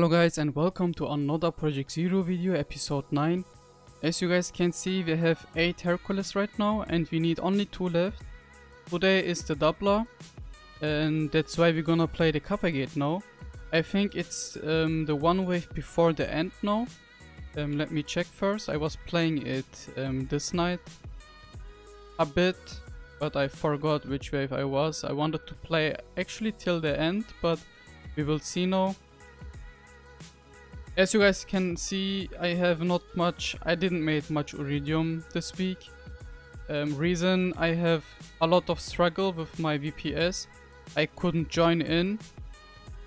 Hello guys and welcome to another Project Zero video, episode 9. As you guys can see, we have 8 Hercules right now and we need only 2 left. Today is the doubler and that's why we're gonna play the Copper Gate now. I think it's the one wave before the end now. Let me check first. I was playing it this night a bit, but I forgot which wave I was. I wanted to play actually till the end, but we will see now. As you guys can see, I didn't make much Uridium this week. Reason, I have a lot of struggle with my VPS. I couldn't join in.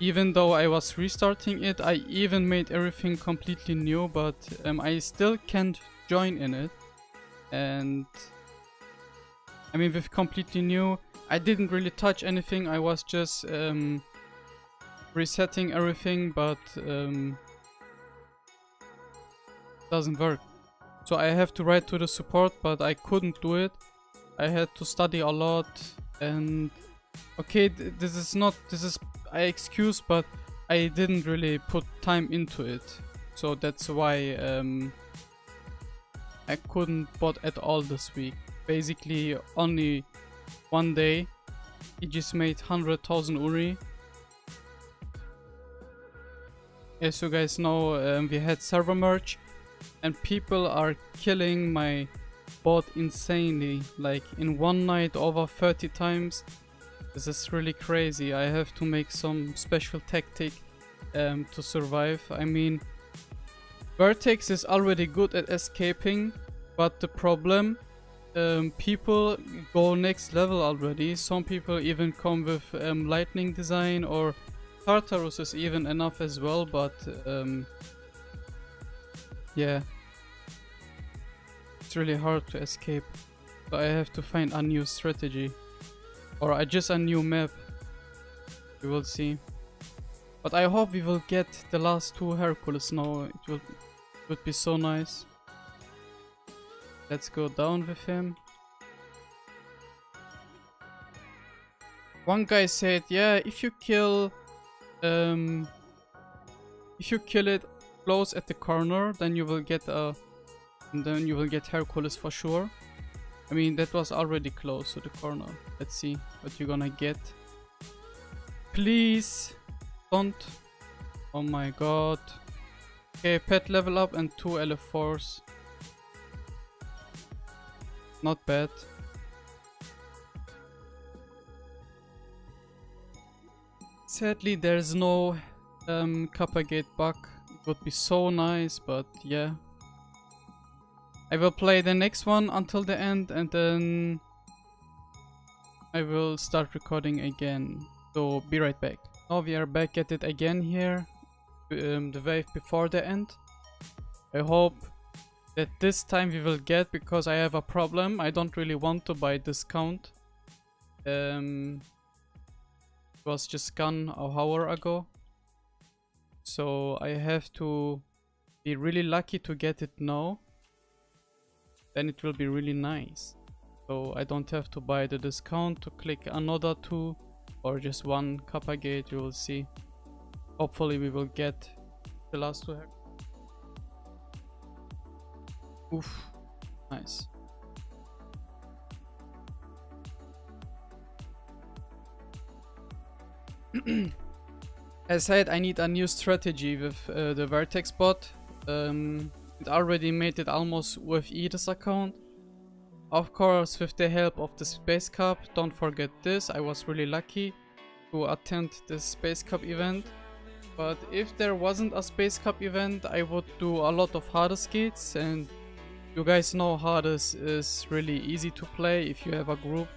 Even though I was restarting it, I even made everything completely new, but I still can't join in it. And I mean, with completely new, I didn't really touch anything. I was just resetting everything, but doesn't work. So I have to write to the support, but I couldn't do it. I had to study a lot, and okay, this is I excuse, but I didn't really put time into it, so that's why I couldn't bot at all this week. Basically only one day, it just made 100,000 URI. As you guys know, we had server merge and people are killing my bot insanely, like in one night over 30 times. This is really crazy. I have to make some special tactic to survive. I mean, Vertex is already good at escaping, but the problem, people go next level already. Some people even come with lightning design, or Tartarus is even enough as well, but yeah, it's really hard to escape, so I have to find a new strategy, or just a new map. We will see, but I hope we will get the last 2 Hercules now. It would be so nice. Let's go down with him. One guy said, yeah, if you kill it close at the corner, then you will get Hercules for sure. I mean, that was already close to the corner. Let's see what you're gonna get. Please don't. Oh my god. Okay, pet level up and 2 LF4s. Not bad. Sadly, there's no Copper Gate bug. It would be so nice, but yeah. I will play the next one until the end and then I will start recording again, so be right back. Now we are back at it again here, the wave before the end. I hope that this time we will get, because I have a problem. I don't really want to buy discount. It was just gone an hour ago, so I have to be really lucky to get it now. Then it will be really nice, so I don't have to buy the discount to click another 2 or just 1 Copper Gate. You will see. Hopefully we will get the last 2 Hercules. Oof, nice. As said, I need a new strategy with the Vertex bot. It already made it almost with Edith's account. Of course, with the help of the Space Cup. Don't forget this. I was really lucky to attend the Space Cup event. But if there wasn't a Space Cup event, I would do a lot of Hardest gates. And you guys know Hardest is really easy to play if you have a group.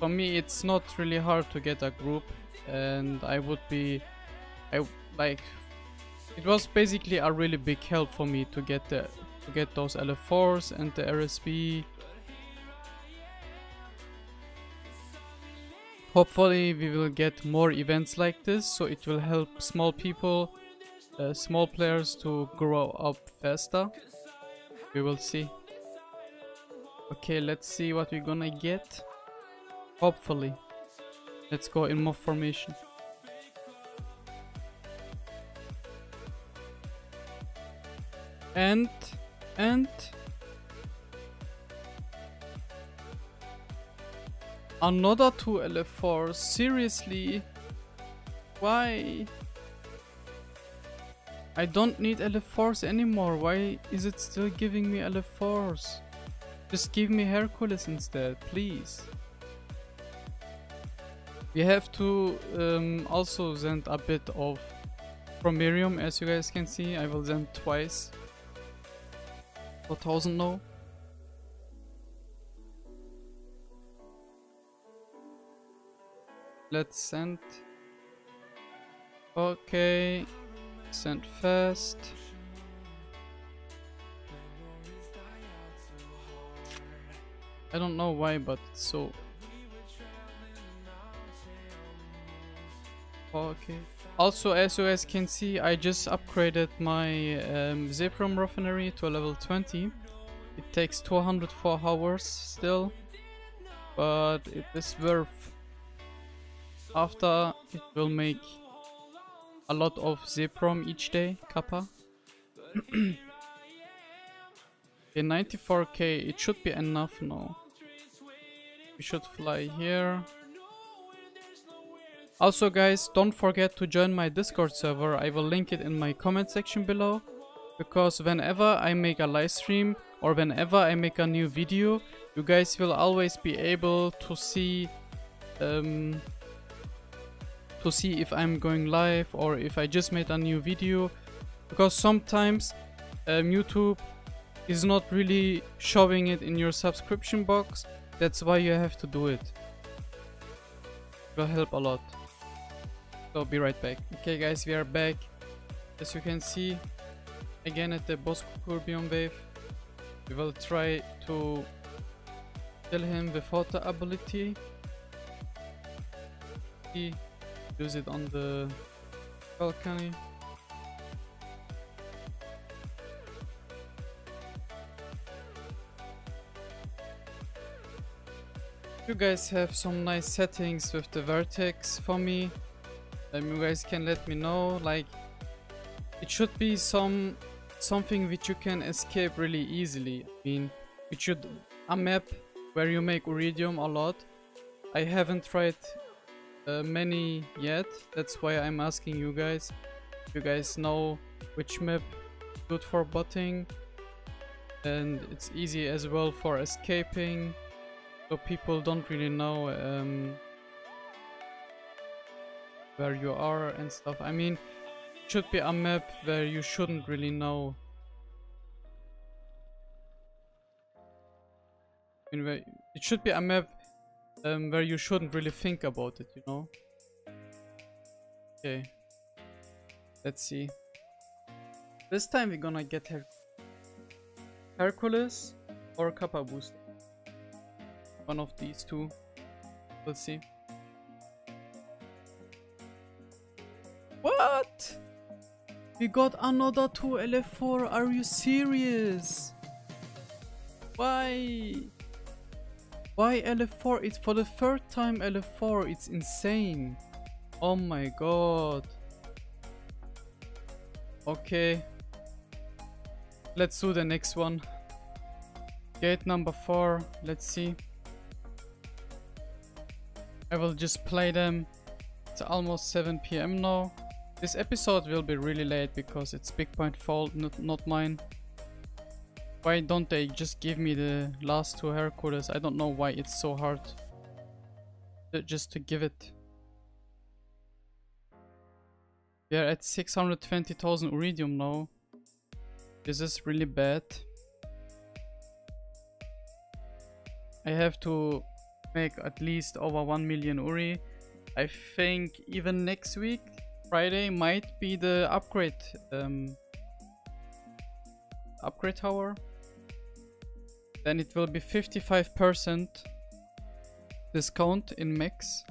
For me, it's not really hard to get a group. And it was basically a really big help for me to get those LF4s and the RSB. Hopefully we will get more events like this, so it will help small people, small players to grow up faster. We will see. Okay, let's see what we're gonna get. Hopefully. Let's go in mob formation. and another 2 LF4. Seriously? Why? I don't need LF4s anymore. Why is it still giving me LF4s? Just give me Hercules instead, please. We have to also send a bit of Bromerium, as you guys can see. I will send twice. 4,000 now. Let's send. Okay. Send fast. I don't know why, but so. Okay. Also, as you guys can see, I just upgraded my Seprom refinery to a level 20. It takes 204 hours still, but it is worth. After it will make a lot of Seprom each day, kappa. Okay, 94k, it should be enough now. We should fly here. Also guys, don't forget to join my Discord server. I will link it in my comment section below, because whenever I make a live stream or whenever I make a new video, you guys will always be able to see if I'm going live or if I just made a new video, because sometimes YouTube is not really showing it in your subscription box. That's why you have to do it. It will help a lot. So be right back. Okay guys, we are back. As you can see, again at the boss Corbium wave, we will try to kill him without the ability. Use it on the balcony. You guys have some nice settings with the Vertex for me. You guys can let me know, like it should be something which you can escape really easily. I mean, it should a map where you make Uridium a lot. I haven't tried many yet, that's why I'm asking you guys. You guys know which map is good for botting, and it's easy as well for escaping, so people don't really know where you are and stuff. I mean, it should be a map where you shouldn't really know. I mean, it should be a map where you shouldn't really think about it, you know. Okay, let's see. This time we're gonna get Hercules or Kappa boost. One of these two. We'll see. What? We got another 2 LF4, are you serious? Why? Why LF4? It's for the third time LF4, it's insane. Oh my god. Okay. Let's do the next one. Gate number 4, let's see. I will just play them. It's almost 7 PM now. This episode will be really late because it's Big Point fault, not mine. Why don't they just give me the last 2 Hercules? I don't know why it's so hard just to give it. We are at 620,000 Uridium now. This is really bad. I have to make at least over 1 million Uri. I think even next week, Friday, might be the upgrade tower. Then it will be 55% discount in max,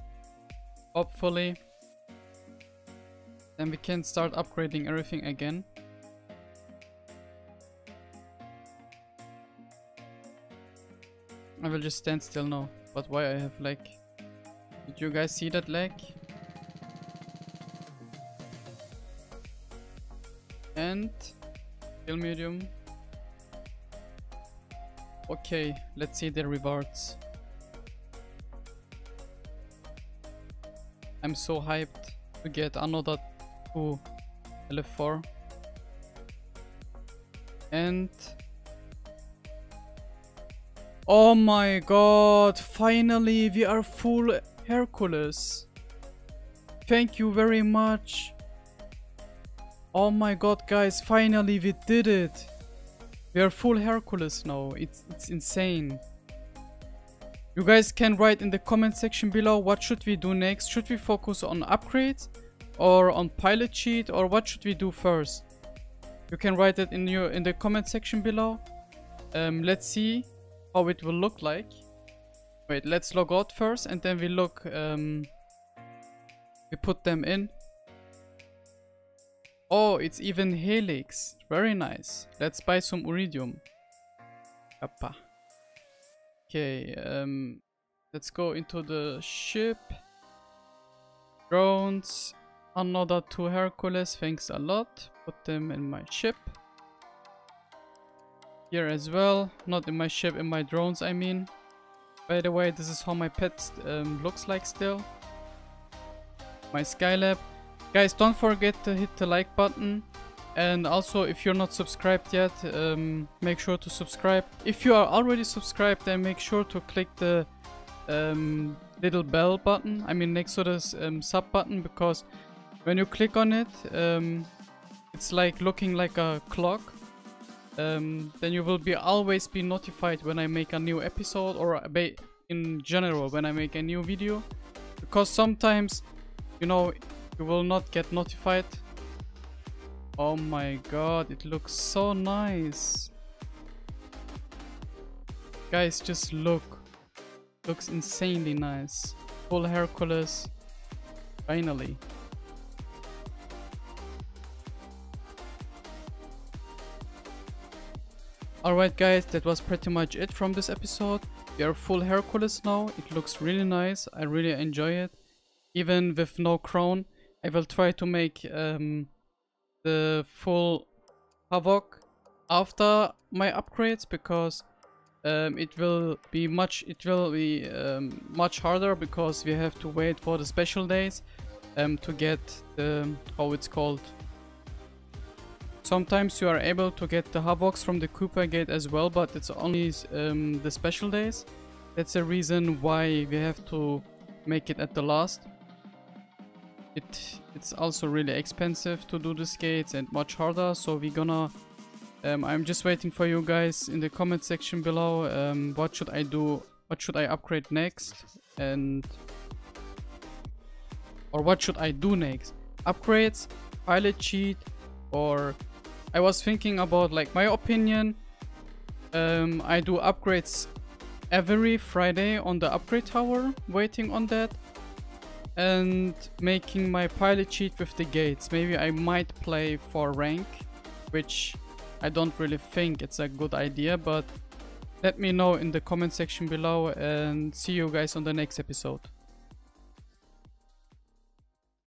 hopefully. Then we can start upgrading everything again. I will just stand still now, but why I have lag? Did you guys see that lag? And Skill medium. Okay, let's see the rewards. I'm so hyped to get another 2 LF4. And... oh my god, finally we are full Hercules. Thank you very much. Oh my god guys, finally we did it. We are full Hercules now, it's insane. You guys can write in the comment section below what should we do next. Should we focus on upgrades or on pilot sheet, or what should we do first? You can write it in the comment section below. Let's see how it will look like. Wait, let's log out first and then we look, we put them in. Oh, it's even Helix. Very nice. Let's buy some Uridium. Kappa. Okay, let's go into the ship. Drones. Another 2 Hercules. Thanks a lot. Put them in my ship. Here as well. Not in my ship, in my drones, I mean. By the way, this is how my pet looks like still. My Skylab. Guys, don't forget to hit the like button, and also if you're not subscribed yet, make sure to subscribe. If you are already subscribed, then make sure to click the little bell button, I mean next to this sub button, because when you click on it, it's like looking like a clock. Then you will always be notified when I make a new episode, or in general when I make a new video, because sometimes, you know, you will not get notified. Oh my god, it looks so nice. Guys, just look. Looks insanely nice. Full Hercules. Finally. Alright guys, that was pretty much it from this episode. We are full Hercules now. It looks really nice. I really enjoy it. Even with no crown. I will try to make the full Havoc after my upgrades, because it will be much harder, because we have to wait for the special days to get the, how it's called. Sometimes you are able to get the Havocs from the Copper Gate as well, but it's only the special days. That's the reason why we have to make it at the last. It's also really expensive to do the skates and much harder, so we're gonna I'm just waiting for you guys in the comment section below. What should I do, what should I upgrade next, and or what should I do next? Upgrades, pilot sheet, or I was thinking about, like, my opinion. I do upgrades every Friday on the upgrade tower, waiting on that, and making my pilot sheet with the gates. Maybe I might play for rank, which I don't really think it's a good idea, but let me know in the comment section below, and see you guys on the next episode.